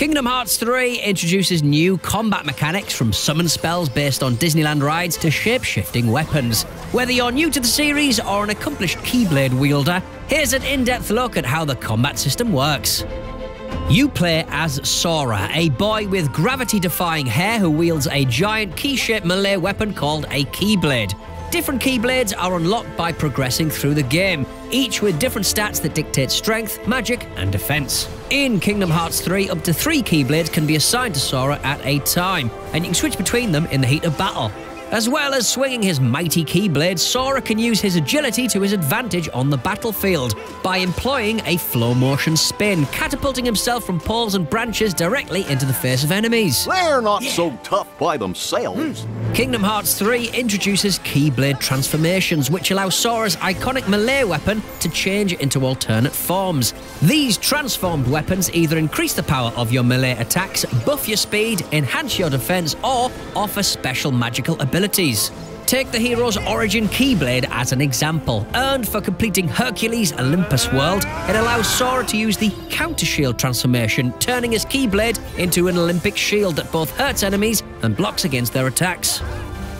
Kingdom Hearts 3 introduces new combat mechanics from summon spells based on Disneyland rides to shape-shifting weapons. Whether you're new to the series or an accomplished Keyblade wielder, here's an in-depth look at how the combat system works. You play as Sora, a boy with gravity-defying hair who wields a giant key-shaped melee weapon called a Keyblade. Different Keyblades are unlocked by progressing through the game, each with different stats that dictate strength, magic, and defense. In Kingdom Hearts 3, up to 3 Keyblades can be assigned to Sora at a time, and you can switch between them in the heat of battle. As well as swinging his mighty Keyblade, Sora can use his agility to his advantage on the battlefield by employing a flow motion spin, catapulting himself from poles and branches directly into the face of enemies. They're not so tough by themselves. Kingdom Hearts 3 introduces Keyblade transformations, which allow Sora's iconic melee weapon to change into alternate forms. These transformed weapons either increase the power of your melee attacks, buff your speed, enhance your defense, or offer special magical abilities. Take the Hero's Origin Keyblade as an example. Earned for completing Hercules' Olympus World, it allows Sora to use the Counter Shield transformation, turning his Keyblade into an Olympic shield that both hurts enemies and blocks against their attacks.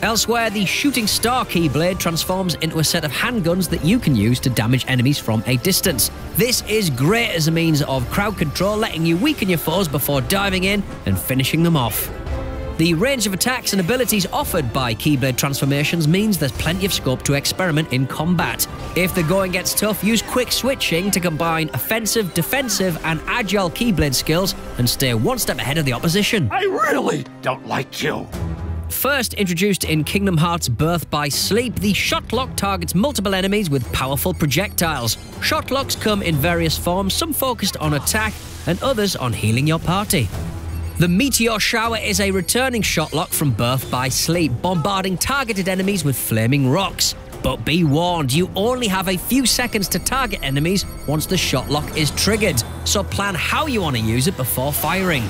Elsewhere, the Shooting Star Keyblade transforms into a set of handguns that you can use to damage enemies from a distance. This is great as a means of crowd control, letting you weaken your foes before diving in and finishing them off. The range of attacks and abilities offered by Keyblade transformations means there's plenty of scope to experiment in combat. If the going gets tough, use quick switching to combine offensive, defensive, and agile Keyblade skills and stay one step ahead of the opposition. I really don't like you. First introduced in Kingdom Hearts Birth by Sleep, the Shotlock targets multiple enemies with powerful projectiles. Shotlocks come in various forms, some focused on attack and others on healing your party. The Meteor Shower is a returning Shotlock from Birth by Sleep, bombarding targeted enemies with flaming rocks. But be warned, you only have a few seconds to target enemies once the Shotlock is triggered, so plan how you want to use it before firing.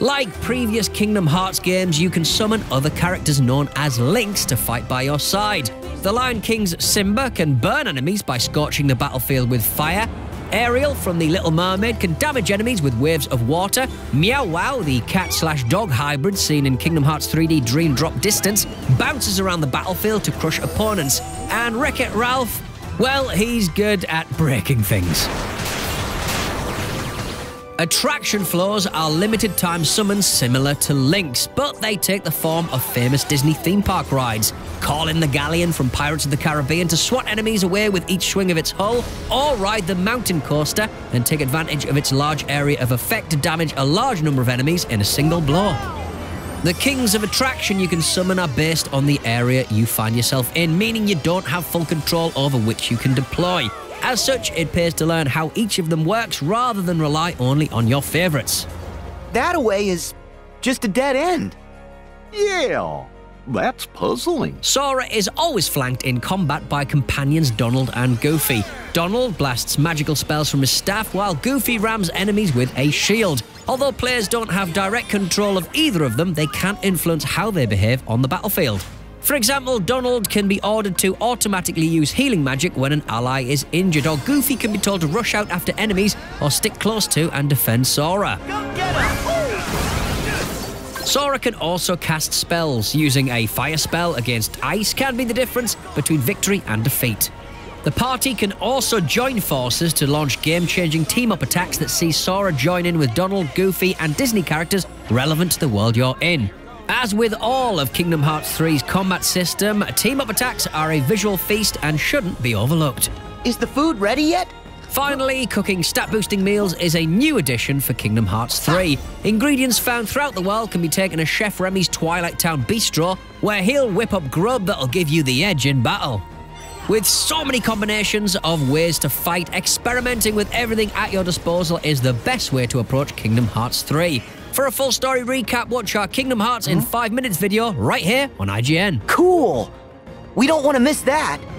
Like previous Kingdom Hearts games, you can summon other characters known as Links to fight by your side. The Lion King's Simba can burn enemies by scorching the battlefield with fire. Ariel from The Little Mermaid can damage enemies with waves of water. Meow Wow, the cat/dog hybrid seen in Kingdom Hearts 3D Dream Drop Distance, bounces around the battlefield to crush opponents. And Wreck-It Ralph, well, he's good at breaking things. Attraction Floors are limited-time summons similar to Link's, but they take the form of famous Disney theme park rides. Call in the Galleon from Pirates of the Caribbean to swat enemies away with each swing of its hull, or ride the Mountain Coaster and take advantage of its large area of effect to damage a large number of enemies in a single blow. The Kings of Attraction you can summon are based on the area you find yourself in, meaning you don't have full control over which you can deploy. As such, it pays to learn how each of them works rather than rely only on your favorites. That-a-way is just a dead end. Yeah, that's puzzling. Sora is always flanked in combat by companions Donald and Goofy. Donald blasts magical spells from his staff while Goofy rams enemies with a shield. Although players don't have direct control of either of them, they can influence how they behave on the battlefield. For example, Donald can be ordered to automatically use healing magic when an ally is injured, or Goofy can be told to rush out after enemies or stick close to and defend Sora. Go get him. Sora can also cast spells. Using a fire spell against ice can be the difference between victory and defeat. The party can also join forces to launch game-changing team-up attacks that see Sora join in with Donald, Goofy, and Disney characters relevant to the world you're in. As with all of Kingdom Hearts 3's combat system, team-up attacks are a visual feast and shouldn't be overlooked. Is the food ready yet? Finally, cooking stat-boosting meals is a new addition for Kingdom Hearts 3. Ingredients found throughout the world can be taken to Chef Remy's Twilight Town Bistro, where he'll whip up grub that'll give you the edge in battle. With so many combinations of ways to fight, experimenting with everything at your disposal is the best way to approach Kingdom Hearts 3. For a full story recap, watch our Kingdom Hearts in 5 minutes video right here on IGN. Cool! We don't want to miss that!